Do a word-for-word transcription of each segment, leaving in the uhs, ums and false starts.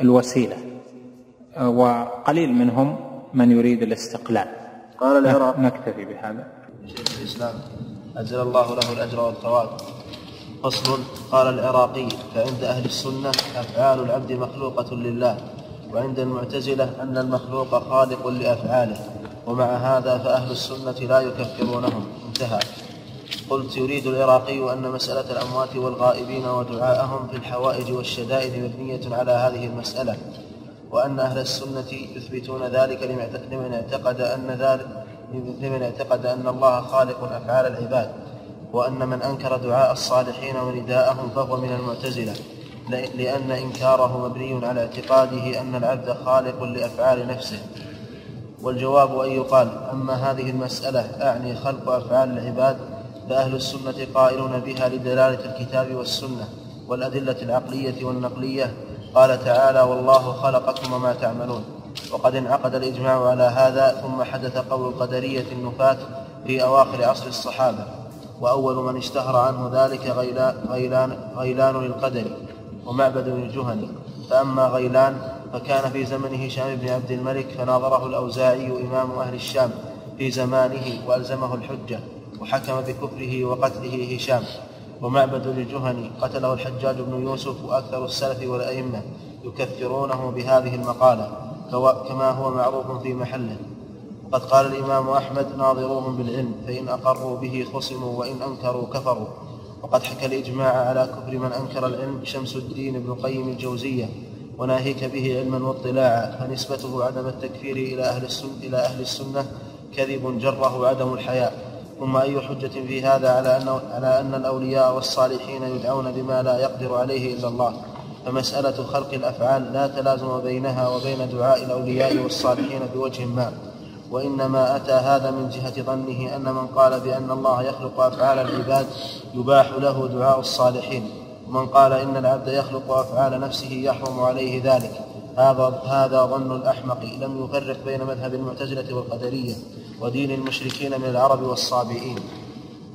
الوسيلة، وقليل منهم من يريد الاستقلال. قال العراق نكتفي بهذا. شيخ الإسلام أجل الله له الأجر والثواب. فصل. قال العراقي: فعند أهل السنة أفعال العبد مخلوقة لله، وعند المعتزلة أن المخلوق خالق لأفعاله، ومع هذا فأهل السنة لا يكفرونهم. انتهى. قلت: يريد العراقي أن مسألة الأموات والغائبين ودعاءهم في الحوائج والشدائد مبنية على هذه المسألة، وأن أهل السنة يثبتون ذلك لمن اعتقد أن ذلك لمن اعتقد أن الله خالق أفعال العباد، وأن من أنكر دعاء الصالحين ونداءهم فهو من المعتزلة، لأن إنكاره مبني على اعتقاده أن العبد خالق لأفعال نفسه. والجواب أن يقال: أما هذه المسألة أعني خلق أفعال العباد فأهل السنة قائلون بها لدلالة الكتاب والسنة والأدلة العقلية والنقلية. قال تعالى: والله خلقكم وما تعملون. وقد انعقد الإجماع على هذا، ثم حدث قول القدرية النفاة في أواخر عصر الصحابة، وأول من اشتهر عنه ذلك غيلان, غيلان القدري ومعبد الجهني. فأما غيلان فكان في زمن هشام بن عبد الملك، فناظره الأوزاعي إمام أهل الشام في زمانه وألزمه الحجة وحكم بكفره وقتله هشام. ومعبد الجهني قتله الحجاج بن يوسف وأكثر السلف والأئمة يكفرونه بهذه المقالة كما هو معروف في محله. وقد قال الإمام أحمد: ناظروهم بالعلم، فإن أقروا به خصموا وإن أنكروا كفروا. وقد حكى الإجماع على كفر من أنكر العلم شمس الدين ابن قيم الجوزية، وناهيك به علما واطلاعا، فنسبته عدم التكفير إلى أهل السنة, إلى أهل السنة كذب جره عدم الحياء. ثم أي حجة في هذا على أن, على أن الأولياء والصالحين يدعون بما لا يقدر عليه إلا الله؟ فمسألة خلق الأفعال لا تلازم بينها وبين دعاء الأولياء والصالحين بوجه ما، وإنما أتى هذا من جهة ظنه أن من قال بأن الله يخلق أفعال العباد يباح له دعاء الصالحين، ومن قال إن العبد يخلق أفعال نفسه يحرم عليه ذلك. هذا, هذا ظن الأحمق لم يفرق بين مذهب المعتزلة والقدرية ودين المشركين من العرب والصابئين.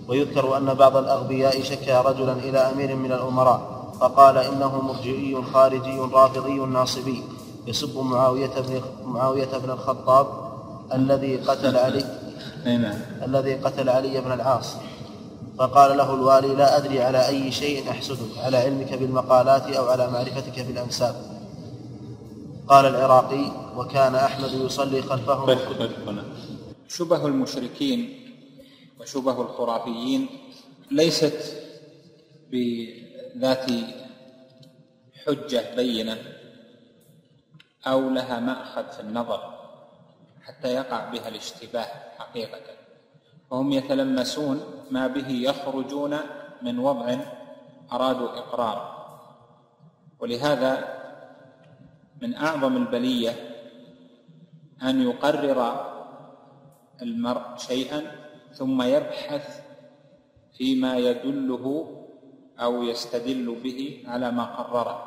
ويذكر أن بعض الأغبياء شكى رجلا إلى أمير من الأمراء فقال إنه مرجئي خارجي رافضي ناصبي يسب معاوية بن, معاوية بن الخطاب الذي قتل علي الذي قتل علي بن العاص. فقال له الوالي: لا أدري على أي شيء أحسدك، على علمك بالمقالات أو على معرفتك بالأنساب. قال العراقي: وكان أحمد يصلي خلفهم. شبه المشركين وشبه الخرافيين ليست بذات حجة بينة أو لها مأخذ في النظر حتى يقع بها الاشتباه حقيقة، وهم يتلمسون ما به يخرجون من وضع أرادوا إقراره. ولهذا من أعظم البلية أن يقرر المرء شيئا ثم يبحث فيما يدله أو يستدل به على ما قرره،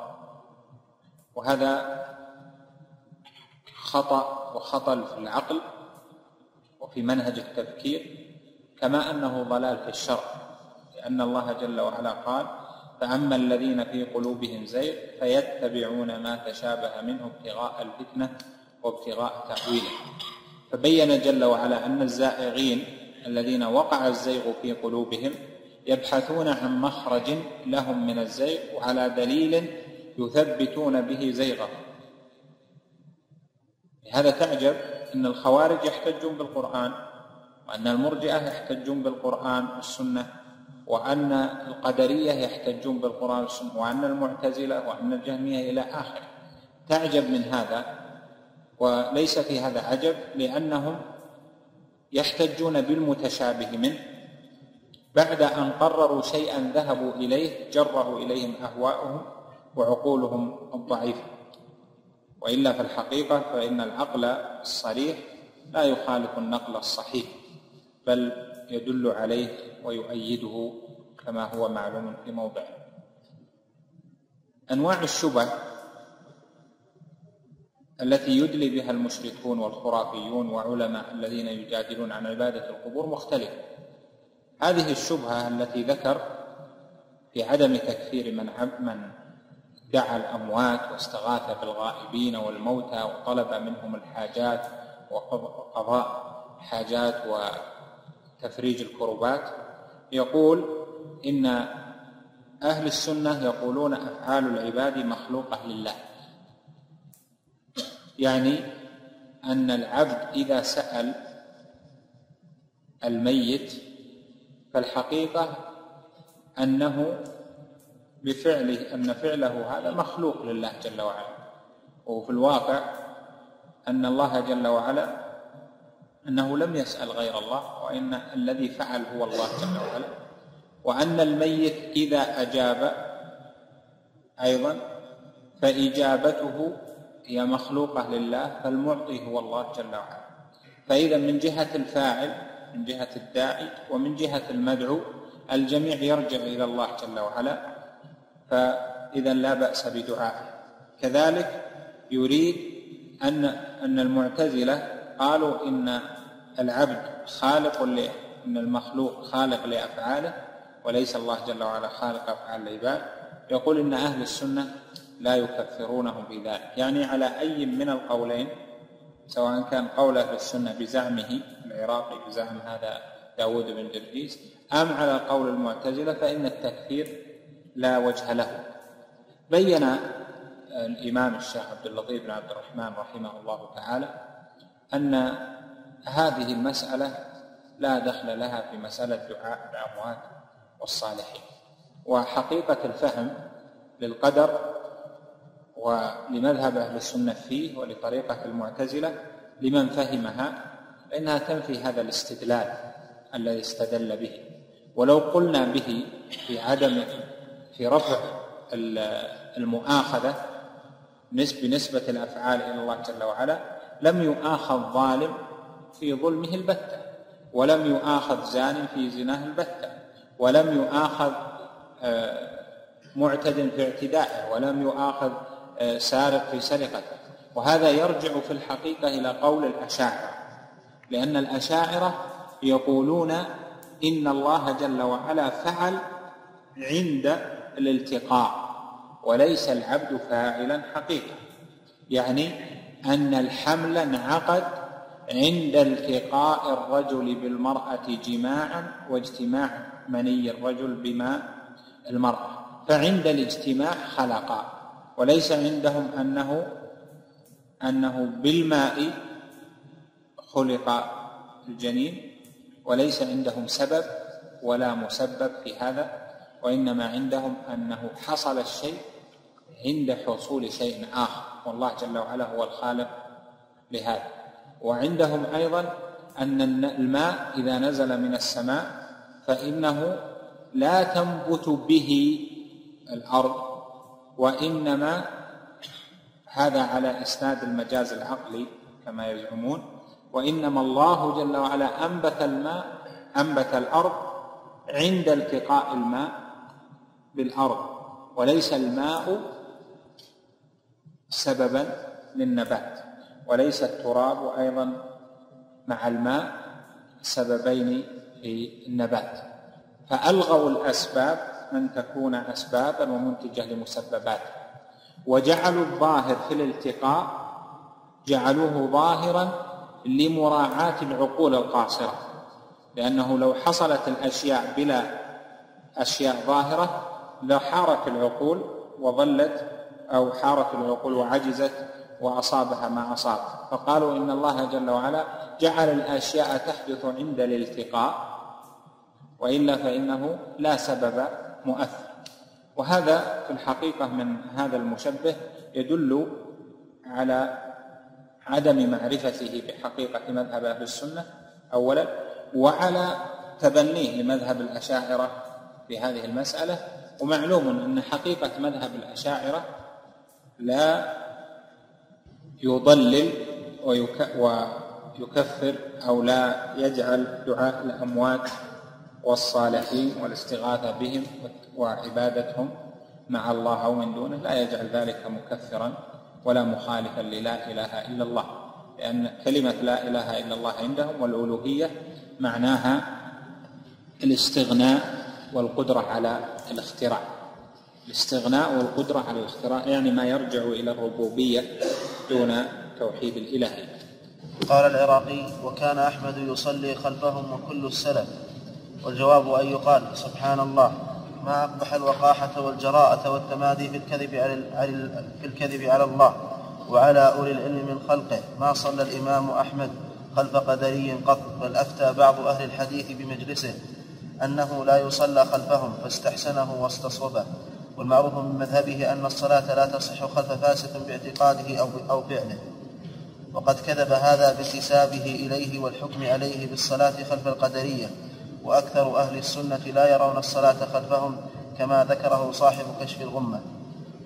وهذا خطأ وخطل في العقل وفي منهج التفكير، كما أنه ضلال في الشرع، لأن الله جل وعلا قال: فأما الذين في قلوبهم زيغ فيتبعون ما تشابه منه ابتغاء الفتنة وابتغاء تأويله. فبين جل وعلا أن الزائغين الذين وقع الزيغ في قلوبهم يبحثون عن مخرج لهم من الزيغ وعلى دليل يثبتون به زيغه. لهذا تعجب أن الخوارج يحتجون بالقرآن، وأن المرجئة يحتجون بالقرآن والسنة، وأن القدرية يحتجون بالقرآن والسنة، وأن المعتزلة وأن الجهمية إلى آخر. تعجب من هذا، وليس في هذا عجب، لأنهم يحتجون بالمتشابه منه بعد أن قرروا شيئا ذهبوا إليه جره إليهم أهواؤهم وعقولهم الضعيفة. وإلا في الحقيقة فإن العقل الصريح لا يخالف النقل الصحيح، بل يدل عليه ويؤيده كما هو معلوم في موضعه. أنواع الشبه التي يدلي بها المشركون والخرافيون وعلماء الذين يجادلون عن عبادة القبور مختلفة. هذه الشبهة التي ذكر في عدم تكفير من, من دعا الأموات واستغاث بالغائبين والموتى وطلب منهم الحاجات وقضاء الحاجات وتفريج الكربات. يقول إن أهل السنة يقولون أفعال العباد مخلوقة لله، يعني أن العبد إذا سأل الميت فالحقيقة أنه بفعله، أن فعله هذا مخلوق لله جل وعلا، وفي الواقع أن الله جل وعلا أنه لم يسأل غير الله، وإن الذي فعل هو الله جل وعلا، وأن الميت إذا أجاب أيضا فإجابته هي مخلوقة لله، فالمعطي هو الله جل وعلا. فإذا من جهة الفاعل، من جهة الداعي، ومن جهة المدعو الجميع يرجع إلى الله جل وعلا، فإذا لا بأس بدعائه. كذلك يريد أن أن المعتزلة قالوا إن العبد خالق ل إن المخلوق خالق لأفعاله وليس الله جل وعلا خالق أفعال العباد. يقول إن أهل السنة لا يكفرونهم بذلك، يعني على أي من القولين، سواء كان قول أهل السنة بزعمه العراقي بزعم هذا داود بن درديس أم على قول المعتزلة، فإن التكفير لا وجه له. بين الإمام الشيخ عبد اللطيف بن عبد الرحمن رحمه الله تعالى أن هذه المسألة لا دخل لها في مسألة دعاء الأموات والصالحين، وحقيقة الفهم للقدر ولمذهب أهل السنة فيه ولطريقة المعتزلة لمن فهمها، لأنها تنفي هذا الاستدلال الذي استدل به. ولو قلنا به في عدم في رفع المؤاخذة بنسبة الأفعال إلى الله جل وعلا لم يؤاخذ ظالم في ظلمه البتة، ولم يؤاخذ زان في زناه البتة، ولم يؤاخذ معتد في اعتدائه، ولم يؤاخذ سارق في سرقته. وهذا يرجع في الحقيقة إلى قول الأشاعرة، لأن الأشاعرة يقولون إن الله جل وعلا فعل عند الالتقاء وليس العبد فاعلا حقيقة، يعني أن الحمل انعقد عند التقاء الرجل بالمرأة جماعا واجتماع مني الرجل بماء المرأة، فعند الاجتماع خلقا، وليس عندهم أنه أنه بالماء خلق الجنين، وليس عندهم سبب ولا مسبب في هذا، وإنما عندهم أنه حصل الشيء عند حصول شيء آخر، والله جل وعلا هو الخالق لهذا. وعندهم أيضا أن الماء إذا نزل من السماء فإنه لا تنبت به الأرض، وإنما هذا على إسناد المجاز العقلي كما يزعمون، وإنما الله جل وعلا أنبت الماء أنبت الأرض عند التقاء الماء بالأرض، وليس الماء سببا للنبات، وليس التراب أيضا مع الماء سببين في النبات. فألغوا الأسباب أن تكون أسبابا ومنتجة لمسببات، وجعلوا الظاهر في الالتقاء جعلوه ظاهرا لمراعاة العقول القاصرة، لأنه لو حصلت الأشياء بلا أشياء ظاهرة لحارت العقول وظلت أو حارت العقول وعجزت وأصابها ما أصاب. فقالوا إن الله جل وعلا جعل الأشياء تحدث عند الالتقاء، وإلا فإنه لا سبب مؤثر. وهذا في الحقيقة من هذا المشبه يدل على عدم معرفته بحقيقة مذهب أهل السنة أولا، وعلى تبنيه لمذهب الأشاعرة في هذه المسألة. ومعلوم أن حقيقة مذهب الأشاعرة لا يضلل ويكفر أو لا يجعل دعاء الأموات والصالحين والاستغاثة بهم وعبادتهم مع الله أو من دونه لا يجعل ذلك مكفرا ولا مخالفا للا إله إلا الله، لأن كلمة لا إله إلا الله عندهم والألوهية معناها الاستغناء والقدرة على الاختراع. الاستغناء والقدرة على الاختراع، يعني ما يرجع إلى الربوبية دون توحيد الإلهية. قال العراقي: وكان أحمد يصلي خلفهم وكل السلف. والجواب أن يقال: سبحان الله، ما أقبح الوقاحة والجراءة والتمادي في الكذب على, في الكذب على الله وعلى أولي العلم من خلقه. ما صلى الإمام أحمد خلف قدري قط، بل أفتى بعض أهل الحديث بمجلسه أنه لا يصلى خلفهم فاستحسنه واستصوبه. والمعروف من مذهبه أن الصلاة لا تصح خلف فاسق باعتقاده أو أو فعله، وقد كذب هذا بانتسابه إليه والحكم عليه بالصلاة خلف القدرية. وأكثر أهل السنة لا يرون الصلاة خلفهم كما ذكره صاحب كشف الغمة.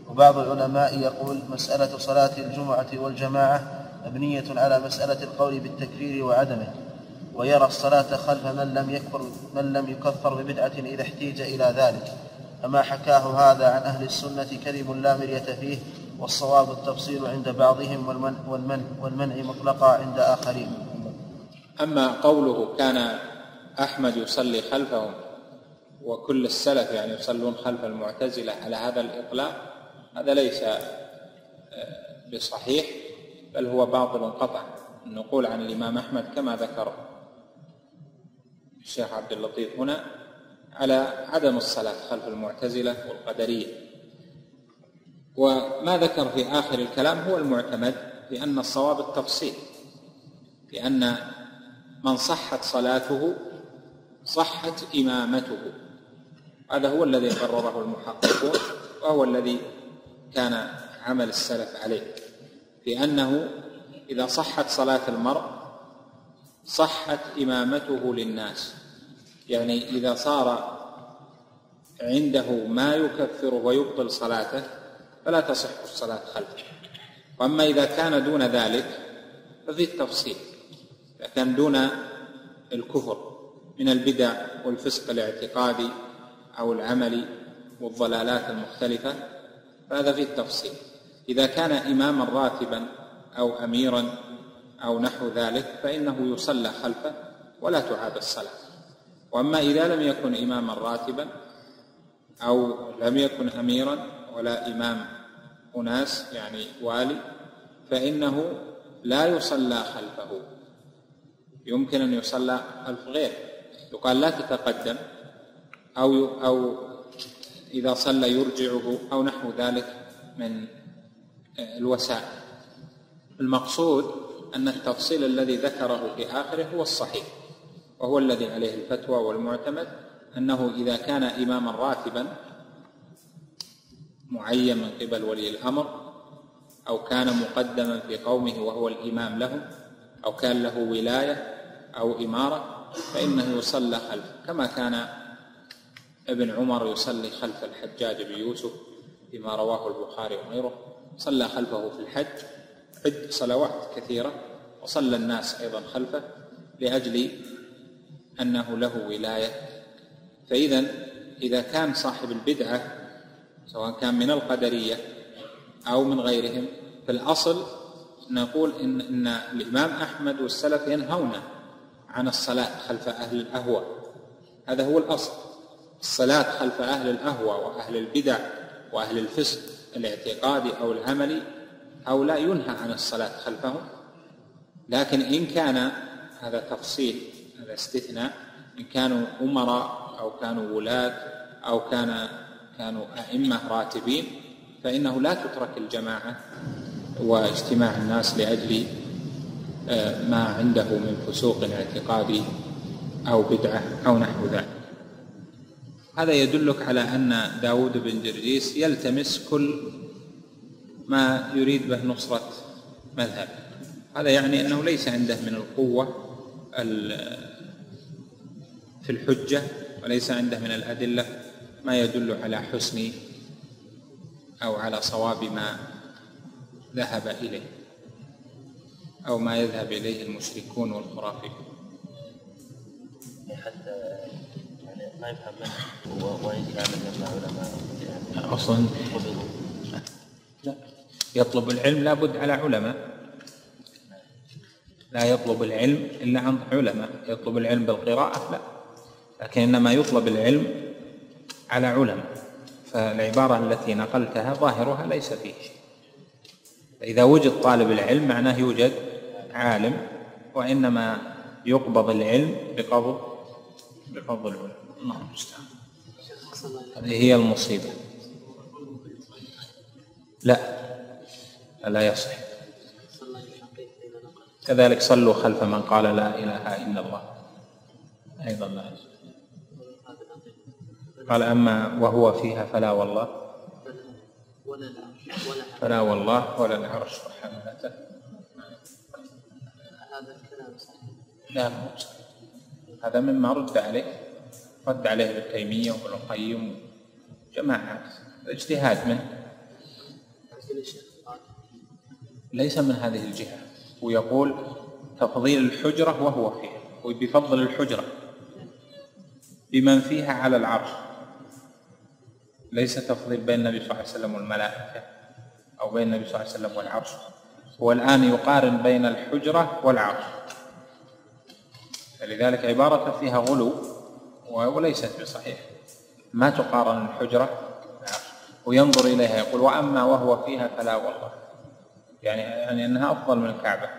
وبعض العلماء يقول: مسألة صلاة الجمعة والجماعة مبنية على مسألة القول بالتكفير وعدمه، ويرى الصلاة خلف من لم يكفر من لم يكفر ببدعة إذا احتيج إلى ذلك. فما حكاه هذا عن أهل السنة كذب لا مرية فيه، والصواب التفصيل عند بعضهم والمنع, والمنع, والمنع مطلقا عند آخرين. أما قوله كان أحمد يصلي خلفهم وكل السلف، يعني يصلون خلف المعتزلة على هذا الإطلاق، هذا ليس بصحيح، بل هو باطل قطع. النقول عن الإمام أحمد كما ذكر الشيخ عبد اللطيف هنا على عدم الصلاة خلف المعتزلة والقدرية. وما ذكر في آخر الكلام هو المعتمد، لأن الصواب التفصيل، لأن من صحت صلاته صحت إمامته. هذا هو الذي قرره المحققون، وهو الذي كان عمل السلف عليه، لأنه إذا صحت صلاة المرء صحت إمامته للناس. يعني إذا صار عنده ما يكفر ويبطل صلاته فلا تصح الصلاة خلفه. وأما إذا كان دون ذلك ففي التفصيل، إذا كان دون الكفر من البدع والفسق الاعتقادي أو العملي والضلالات المختلفة فهذا في التفصيل. إذا كان إماما راتبا أو أميرا أو نحو ذلك فإنه يصلى خلفه ولا تعاد الصلاة. وأما إذا لم يكن إماما راتبا أو لم يكن أميرا ولا إمام أناس يعني والي فإنه لا يصلى خلفه، يمكن أن يصلى خلف غيره. يقال لا تتقدم، أو أو إذا صلى يرجعه أو نحو ذلك من الوسائل. المقصود أن التفصيل الذي ذكره في آخره هو الصحيح، وهو الذي عليه الفتوى والمعتمد، أنه إذا كان إماما راتبا معين من قبل ولي الأمر، أو كان مقدما في قومه وهو الإمام لهم، أو كان له ولاية أو إمارة، فإنه يصلى خلفه، كما كان ابن عمر يصلي خلف الحجاج بن يوسف بما رواه البخاري وغيره، صلى خلفه في الحج عد صلوات كثيرة، وصلى الناس أيضا خلفه لأجل أنه له ولاية. فإذا إذا كان صاحب البدعة سواء كان من القدرية أو من غيرهم، في الأصل نقول إن, إن الإمام أحمد والسلف ينهون عن الصلاة خلف أهل الأهوى. هذا هو الأصل، الصلاة خلف أهل الأهوى وأهل البدع وأهل الفسق الاعتقادي أو العملي، أو لا ينهى عن الصلاة خلفهم. لكن إن كان هذا تفصيل، هذا استثناء، إن كانوا أمراء أو كانوا ولاة أو كان كانوا أئمة راتبين فإنه لا تترك الجماعة واجتماع الناس لأجل ما عنده من فسوق اعتقادي أو بدعة أو نحو ذلك. هذا يدلك على أن داود بن جرجيس يلتمس كل ما يريد به نصرة مذهب. هذا يعني أنه ليس عنده من القوة في الحجة، وليس عنده من الأدلة ما يدل على حسن أو على صواب ما ذهب إليه أو ما يذهب إليه المشركون والخرافيون. حتى يعني ما يفهم منه وين كلام العلماء أصلا. يطلب العلم لا بد على علماء، لا يطلب العلم إلا عن علماء. يطلب العلم بالقراءة لا، لكن إنما يطلب العلم على علماء. ف العبارة التي نقلتها ظاهرها ليس فيه شيء. إذا وجد طالب العلم معناه يوجد عالم، وإنما يقبض العلم بقبض بقبض العلم. الله المستعان. هذه هي المصيبة. لا لا يصح. كذلك صلوا خلف من قال لا إله إلا الله أيضا لا يصح. قال أما وهو فيها فلا والله فلا والله ولا العرش وحملته. لا هذا مما رد عليه رد عليه ابن تيمية وابن القيم جماعات، اجتهاد منه ليس من هذه الجهة. ويقول تفضيل الحجرة وهو فيها، وبفضل الحجرة بمن فيها على العرش، ليس تفضيل بين النبي صلى الله عليه وسلم والملائكة أو بين النبي صلى الله عليه وسلم والعرش. والآن يقارن بين الحجرة والعرش، لذلك عبارة فيها غلو وليست بصحيح. ما تقارن الحجرة والعرش. وينظر إليها يقول وأما وهو فيها فلا والله، يعني, يعني أنها أفضل من الكعبة.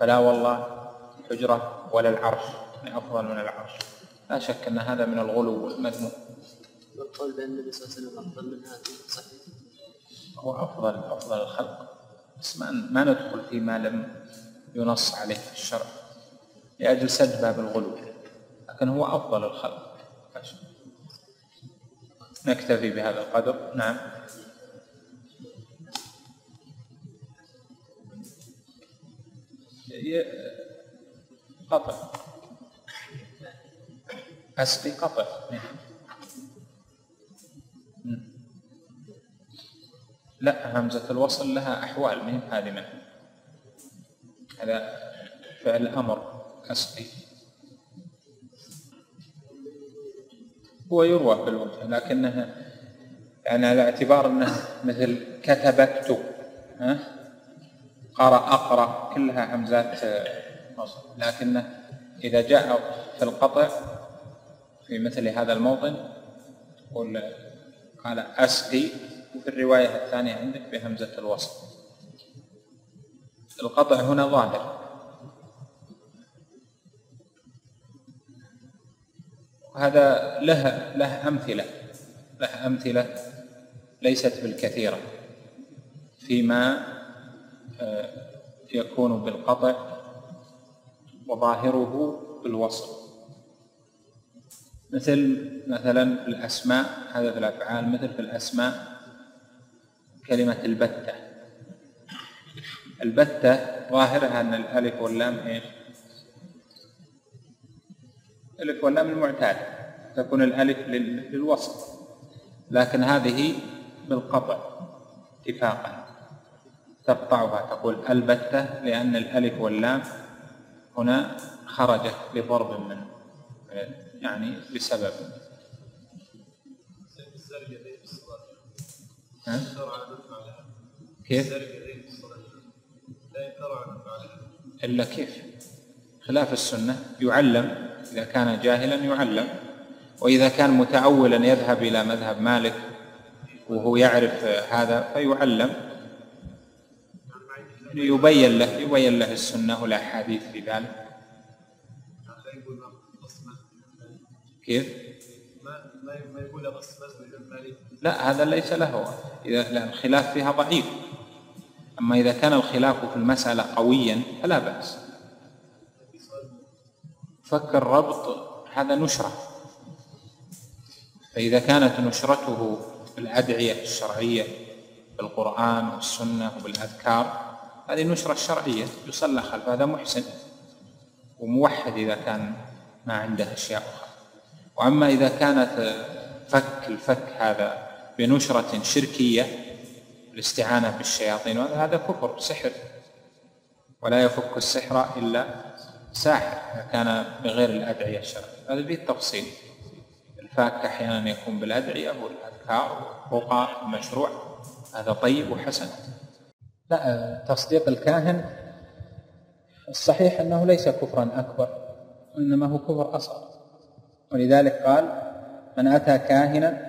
فلا والله الحجرة ولا العرش، يعني أفضل من العرش. لا شك أن هذا من الغلو والمذموم. والقول بأن النبي صلى الله عليه وسلم أفضل من هذه صحيح، هو أفضل أفضل الخلق، بس ما ما ندخل فيما لم ينص عليه في الشرع لأجل سد باب الغلو، لكن هو أفضل الخلق. نكتفي بهذا القدر. نعم. قطع أسقي قطع. نعم. لا، همزة الوصل لها أحوال، مهم هذه منها. هذا فعل أمر أسقي، هو يروى بالوجه، لكنها يعني على اعتبار أنه مثل كتبت، ها، قرأ أقرأ، كلها همزات وصل. لكنه إذا جاء في القطع في مثل هذا الموطن قال أسقي، وفي الرواية الثانية عندك بهمزة الوصل. القطع هنا ظاهر، وهذا له له أمثلة له أمثلة ليست بالكثيرة فيما يكون بالقطع وظاهره بالوصل، مثل مثلا في الأسماء. هذا في الأفعال، مثل في الأسماء كلمة البتة. البتة ظاهرها أن الألف واللام إيه؟ الألف واللام المعتاد، تكون الألف للوصل، لكن هذه بالقطع اتفاقا تقطعها، تقول البتة، لأن الألف واللام هنا خرجت لضرب من يعني بسبب. ها؟ كيف؟ إلا كيف؟ خلاف السنة. يعلم إذا كان جاهلا، يعلم، وإذا كان متأولا يذهب إلى مذهب مالك وهو يعرف هذا فيعلم، يبين له يبين له السنة والأحاديث في ذلك. كيف؟ لا، هذا ليس له، إذا الخلاف فيها ضعيف. أما إذا كان الخلاف في المسألة قويا فلا بأس. فك الربط هذا نشرة، فإذا كانت نشرته بالأدعية الشرعية بالقرآن والسنة وبالأذكار، هذه النشرة الشرعية يصلى خلف هذا محسن وموحد إذا كان ما عنده أشياء أخرى. وأما إذا كانت فك الفك هذا بنشرة شركية، الاستعانة بالشياطين، هذا كفر سحر، ولا يفك السحر إلا ساحر، إذا كان بغير الأدعية الشرعية. هذا فيه التفصيل. الفاك أحيانا يكون بالأدعية والأذكار والرقى المشروع، هذا طيب وحسن. لا، تصديق الكاهن الصحيح أنه ليس كفرا أكبر، وإنما هو كفر أصغر. ولذلك قال من أتى كاهنا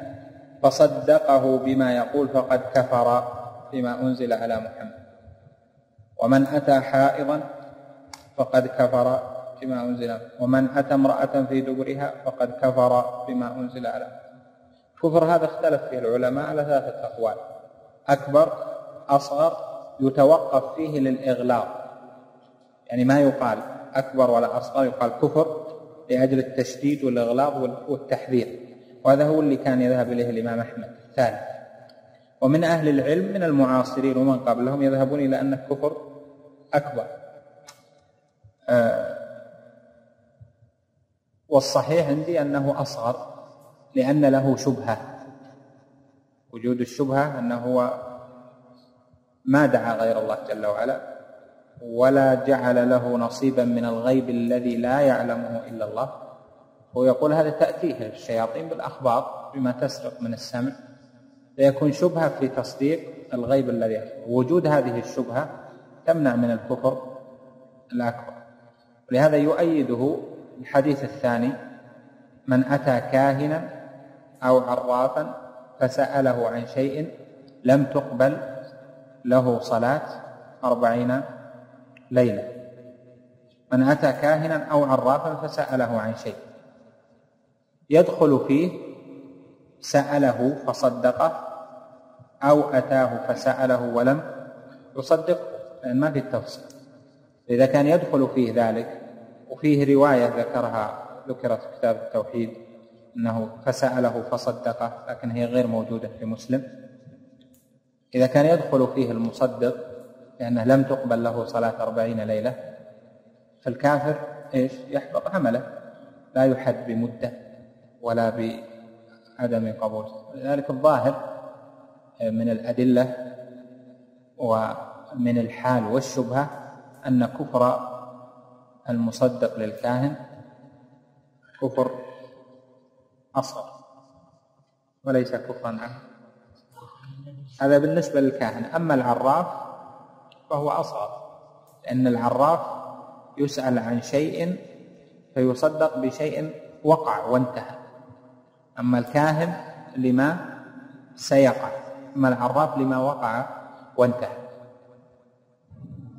فصدقه بما يقول فقد كفر بما أنزل على محمد، ومن أتى حائضا فقد كفر بما أنزل، ومن أتى امرأة في دبرها فقد كفر بما أنزل على. كفر هذا اختلف فيه العلماء على ثلاثة أقوال: أكبر، أصغر، يتوقف فيه للإغلاق، يعني ما يقال أكبر ولا أصغر، يقال كفر لأجل التشديد والإغلاق والتحذير، وهذا هو اللي كان يذهب إليه الإمام أحمد. ثالث، ومن أهل العلم من المعاصرين ومن قبلهم يذهبون إلى أن الكفر أكبر. آه والصحيح عندي أنه أصغر، لأن له شبهة، وجود الشبهة أنه هو ما دعا غير الله جل وعلا، ولا جعل له نصيبا من الغيب الذي لا يعلمه إلا الله. هو يقول هذا تأتيه الشياطين بالأخبار بما تسرق من السمع، ليكون شبهة في تصديق الغيب الذي يحصل. وجود هذه الشبهة تمنع من الكفر الأكبر، ولهذا يؤيده الحديث الثاني: من أتى كاهنا أو عرافا فسأله عن شيء لم تقبل له صلاة أربعين ليلة. من أتى كاهنا أو عرافا فسأله عن شيء يدخل فيه سأله فصدقه، أو أتاه فسأله ولم يصدقه، لأن ما في التفصيل. إذا كان يدخل فيه ذلك، وفيه رواية ذكرها ذكرت في كتاب التوحيد أنه فسأله فصدقه، لكن هي غير موجودة في مسلم. إذا كان يدخل فيه المصدق لأنه لم تقبل له صلاة أربعين ليلة، فالكافر إيش يحبط عمله، لا يحد بمدة ولا ب عدم قبول. لذلك الظاهر من الأدلة ومن الحال والشبهة أن كفر المصدق للكاهن كفر أصغر وليس كفرا عنه. هذا بالنسبة للكاهن. أما العراف فهو أصغر، لأن العراف يسأل عن شيء فيصدق بشيء وقع وانتهى، أما الكاهن لما سيقع، أما العراف لما وقع وانتهى.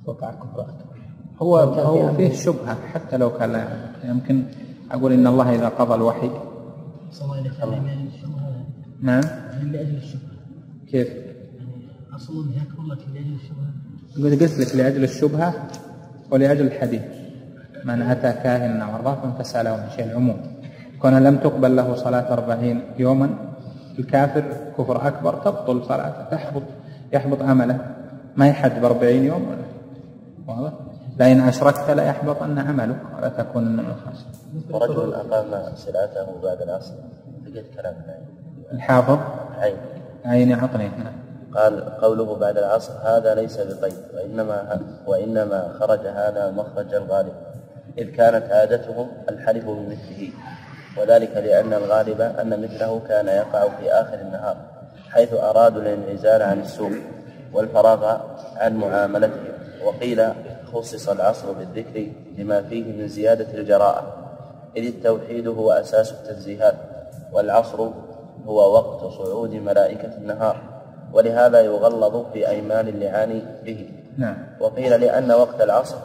وقع كفر هو هو فيه شبهة حتى لو كان يمكن. أقول إن الله إذا قضى الوحي نعم لأجل الشبهة. كيف؟ أصلا هيك والله لأجل الشبهة. قلت لك لأجل الشبهة ولأجل الحديث: من أتى كاهنا وعرافا فسأله من شيء، العموم كون لم تقبل له صلاة أربعين يوما، الكافر كفر أكبر تبطل صلاته، تحبط يحبط عمله، ما يحد بأربعين يوم. واضح؟ لئن أشركت لا يحبط أن عملك ولا تكون من الخاسرين. ورجل أقام صلاته بعد العصر، لقيت كلام الحافظ عين عين عطني هنا. قال: قوله بعد العصر هذا ليس بطيب، وإنما وإنما خرج هذا مخرج الغالب، إذ كانت عادتهم الحلف بمثله، وذلك لأن الغالب أن مثله كان يقع في آخر النهار، حيث أرادوا الانعزال عن السوق والفراغ عن معاملته. وقيل خصص العصر بالذكر لما فيه من زيادة الجراءة، إذ التوحيد هو أساس التنزيهات، والعصر هو وقت صعود ملائكة النهار، ولهذا يغلظ في أيمان اللعان به. وقيل لأن وقت العصر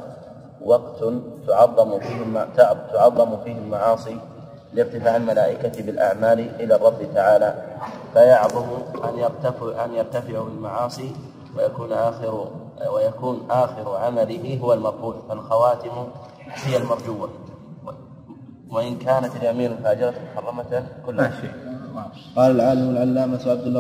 وقت تعظم فيه تعظم فيه المعاصي لارتفاع الملائكة بالأعمال إلى الرب تعالى، فيعظم أن يرتفع أن يرتفع المعاصي، ويكون آخر ويكون آخر عمله هو المقبول، فالخواتم هي المرجوة، وإن كانت اليمين الفاجرة محرمة كل شيء. قال العالم العلامة عبد الله